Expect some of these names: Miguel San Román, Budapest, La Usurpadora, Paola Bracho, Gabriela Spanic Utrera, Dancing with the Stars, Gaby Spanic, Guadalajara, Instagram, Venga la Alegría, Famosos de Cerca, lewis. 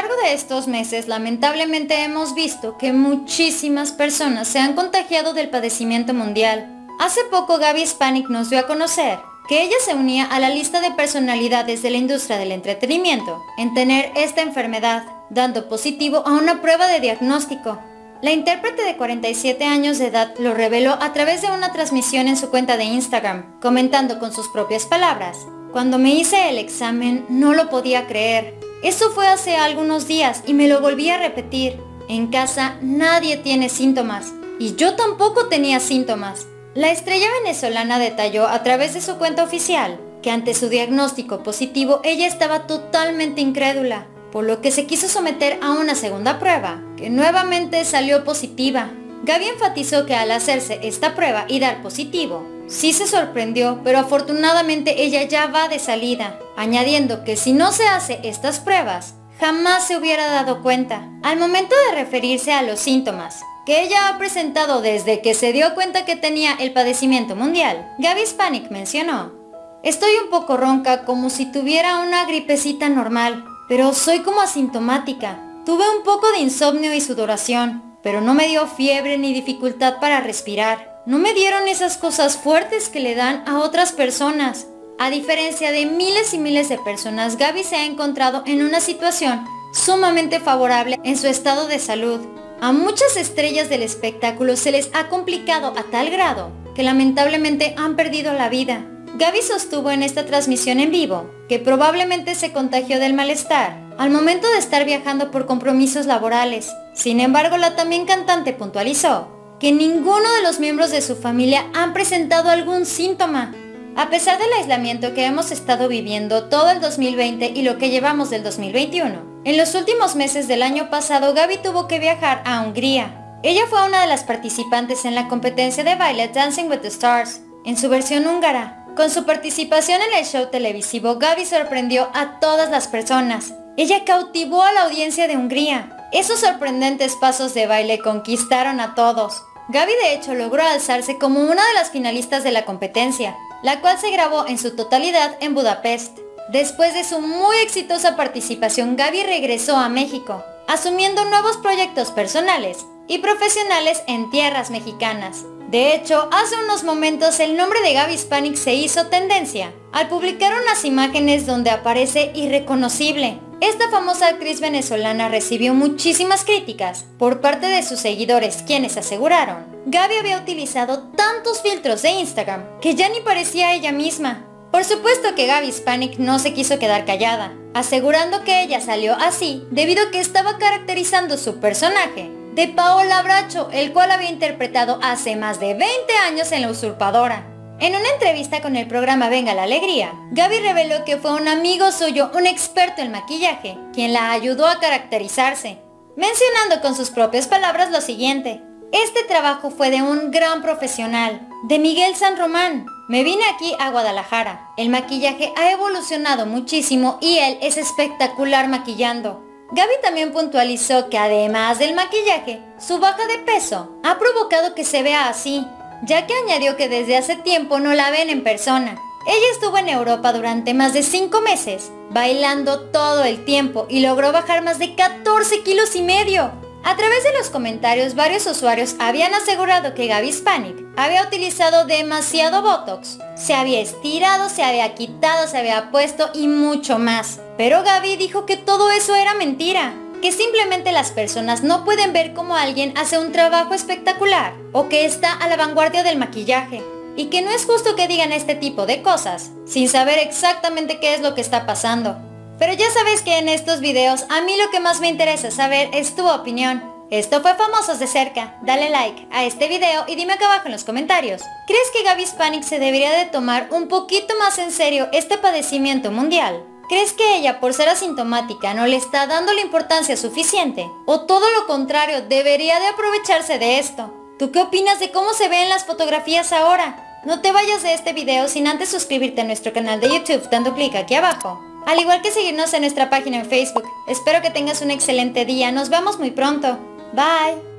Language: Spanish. largo de estos meses, lamentablemente hemos visto que muchísimas personas se han contagiado del padecimiento mundial. Hace poco Gaby Spanic nos dio a conocer que ella se unía a la lista de personalidades de la industria del entretenimiento en tener esta enfermedad, dando positivo a una prueba de diagnóstico. La intérprete de 47 años de edad lo reveló a través de una transmisión en su cuenta de Instagram, comentando con sus propias palabras: "Cuando me hice el examen no lo podía creer. Eso fue hace algunos días y me lo volví a repetir. En casa nadie tiene síntomas y yo tampoco tenía síntomas". La estrella venezolana detalló a través de su cuenta oficial que ante su diagnóstico positivo ella estaba totalmente incrédula, por lo que se quiso someter a una segunda prueba, que nuevamente salió positiva. Gaby enfatizó que al hacerse esta prueba y dar positivo, sí se sorprendió, pero afortunadamente ella ya va de salida, añadiendo que si no se hace estas pruebas, jamás se hubiera dado cuenta. Al momento de referirse a los síntomas que ella ha presentado desde que se dio cuenta que tenía el padecimiento mundial, Gaby Spanic mencionó: "Estoy un poco ronca, como si tuviera una gripecita normal, pero soy como asintomática. Tuve un poco de insomnio y sudoración, pero no me dio fiebre ni dificultad para respirar. No me dieron esas cosas fuertes que le dan a otras personas". A diferencia de miles y miles de personas, Gaby se ha encontrado en una situación sumamente favorable en su estado de salud. A muchas estrellas del espectáculo se les ha complicado a tal grado que lamentablemente han perdido la vida. Gaby sostuvo en esta transmisión en vivo que probablemente se contagió del malestar al momento de estar viajando por compromisos laborales. Sin embargo, la también cantante puntualizó que ninguno de los miembros de su familia han presentado algún síntoma. A pesar del aislamiento que hemos estado viviendo todo el 2020 y lo que llevamos del 2021, en los últimos meses del año pasado, Gaby tuvo que viajar a Hungría. Ella fue una de las participantes en la competencia de baile Dancing with the Stars, en su versión húngara. Con su participación en el show televisivo, Gaby sorprendió a todas las personas. Ella cautivó a la audiencia de Hungría. Esos sorprendentes pasos de baile conquistaron a todos. Gaby de hecho logró alzarse como una de las finalistas de la competencia, la cual se grabó en su totalidad en Budapest. Después de su muy exitosa participación, Gaby regresó a México, asumiendo nuevos proyectos personales y profesionales en tierras mexicanas. De hecho, hace unos momentos el nombre de Gaby Spanic se hizo tendencia al publicar unas imágenes donde aparece irreconocible. Esta famosa actriz venezolana recibió muchísimas críticas por parte de sus seguidores, quienes aseguraron: "Gaby había utilizado tantos filtros de Instagram que ya ni parecía ella misma". Por supuesto que Gaby Spanic no se quiso quedar callada, asegurando que ella salió así debido a que estaba caracterizando su personaje de Paola Bracho, el cual había interpretado hace más de 20 años en La Usurpadora. En una entrevista con el programa Venga la Alegría, Gaby reveló que fue un amigo suyo, un experto en maquillaje, quien la ayudó a caracterizarse, mencionando con sus propias palabras lo siguiente: "Este trabajo fue de un gran profesional, de Miguel San Román. Me vine aquí a Guadalajara. El maquillaje ha evolucionado muchísimo y él es espectacular maquillando". Gaby también puntualizó que además del maquillaje, su baja de peso ha provocado que se vea así, ya que añadió que desde hace tiempo no la ven en persona. Ella estuvo en Europa durante más de 5 meses, bailando todo el tiempo, y logró bajar más de 14,5 kilos. A través de los comentarios, varios usuarios habían asegurado que Gaby Spanic había utilizado demasiado botox, se había estirado, se había quitado, se había puesto y mucho más. Pero Gaby dijo que todo eso era mentira, que simplemente las personas no pueden ver cómo alguien hace un trabajo espectacular o que está a la vanguardia del maquillaje, y que no es justo que digan este tipo de cosas sin saber exactamente qué es lo que está pasando. Pero ya sabes que en estos videos a mí lo que más me interesa saber es tu opinión. Esto fue Famosos de Cerca. Dale like a este video y dime acá abajo en los comentarios: ¿crees que Gaby Spanic se debería de tomar un poquito más en serio este padecimiento mundial? ¿Crees que ella, por ser asintomática, no le está dando la importancia suficiente? ¿O todo lo contrario, debería de aprovecharse de esto? ¿Tú qué opinas de cómo se ven las fotografías ahora? No te vayas de este video sin antes suscribirte a nuestro canal de YouTube dando clic aquí abajo, al igual que seguirnos en nuestra página en Facebook. Espero que tengas un excelente día. Nos vemos muy pronto. Bye.